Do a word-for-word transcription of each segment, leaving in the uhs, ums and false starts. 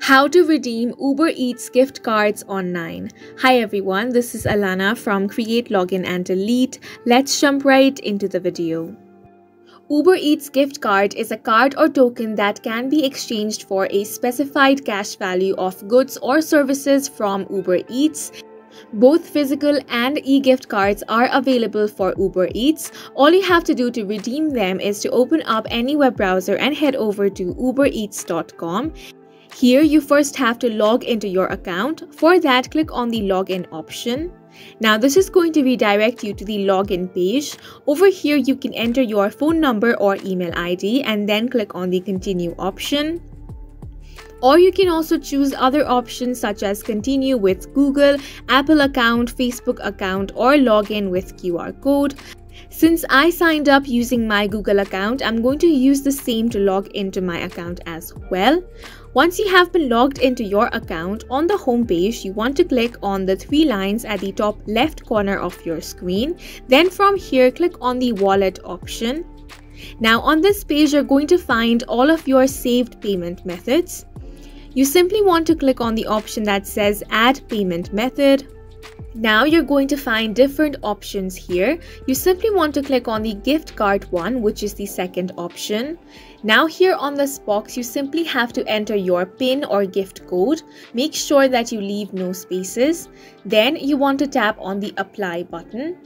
How to redeem Uber Eats gift cards online. Hi everyone, this is Alana from Create Login and Delete. Let's jump right into the video. Uber Eats gift card is a card or token that can be exchanged for a specified cash value of goods or services from Uber Eats. Both physical and e-gift cards are available for Uber Eats. All you have to do to redeem them is to open up any web browser and head over to uber eats dot com. Here, you first have to log into your account. For that, click on the login option. Now, this is going to redirect you to the login page. Over here, you can enter your phone number or email I D and then click on the continue option. Or you can also choose other options such as continue with Google, Apple account, Facebook account, or login with Q R code. Since I signed up using my Google account, I'm going to use the same to log into my account as well. Once you have been logged into your account, on the home page, you want to click on the three lines at the top left corner of your screen. Then from here, click on the wallet option. Now on this page, you're going to find all of your saved payment methods. You simply want to click on the option that says Add Payment Method. Now you're going to find different options here. You simply want to click on the gift card one, which is the second option. Now here on this box, you simply have to enter your PIN or gift code. Make sure that you leave no spaces. Then you want to tap on the Apply button.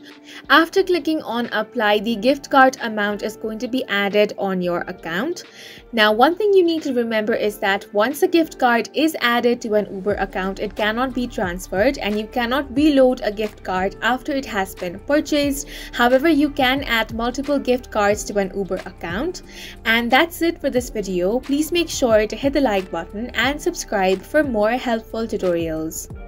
After clicking on Apply, the gift card amount is going to be added on your account. Now one thing you need to remember is that once a gift card is added to an Uber account, it cannot be transferred and you cannot reload a gift card after it has been purchased. However, you can add multiple gift cards to an Uber account. And that's it for this video. Please make sure to hit the like button and subscribe for more helpful tutorials.